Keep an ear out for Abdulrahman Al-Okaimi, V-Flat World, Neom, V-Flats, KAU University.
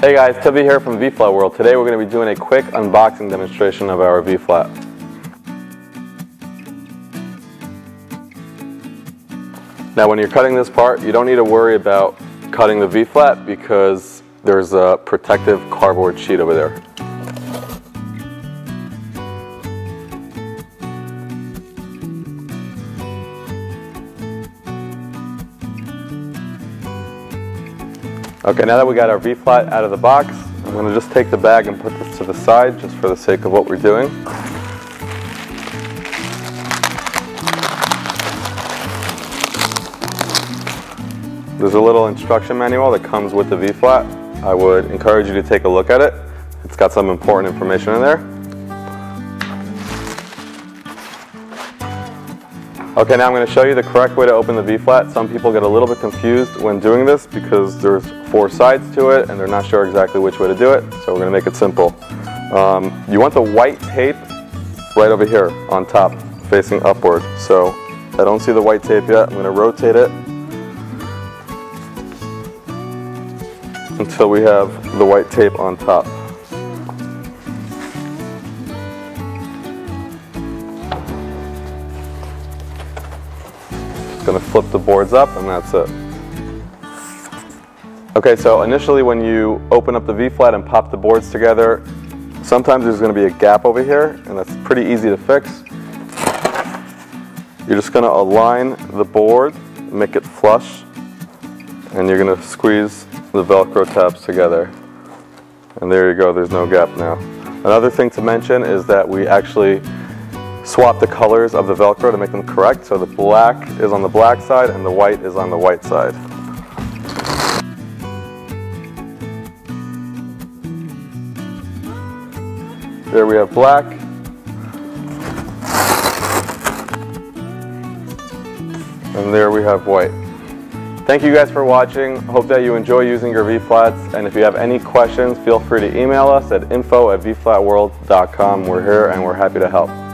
Hey guys, Tibby here from V-Flat World. Today we're going to be doing a quick unboxing demonstration of our V-Flat. Now when you're cutting this part, you don't need to worry about cutting the V-Flat because there's a protective cardboard sheet over there. Okay, now that we got our V-Flat out of the box, I'm going to just take the bag and put this to the side just for the sake of what we're doing. There's a little instruction manual that comes with the V-Flat. I would encourage you to take a look at it. It's got some important information in there. Okay, now I'm going to show you the correct way to open the V-Flat. Some people get a little bit confused when doing this because there's four sides to it and they're not sure exactly which way to do it, so we're going to make it simple. You want the white tape right over here on top, facing upward. So I don't see the white tape yet. I'm going to rotate it until we have the white tape on top. Going to flip the boards up and that's it. Okay, so initially when you open up the V-Flat and pop the boards together, sometimes there's going to be a gap over here and that's pretty easy to fix. You're just going to align the board, make it flush, and you're going to squeeze the Velcro tabs together. And there you go, there's no gap now. Another thing to mention is that we actually swap the colors of the Velcro to make them correct, so the black is on the black side and the white is on the white side. There we have black. And there we have white. Thank you guys for watching. Hope that you enjoy using your V-Flats, and if you have any questions, feel free to email us at info@vflatworld.com. We're here and we're happy to help.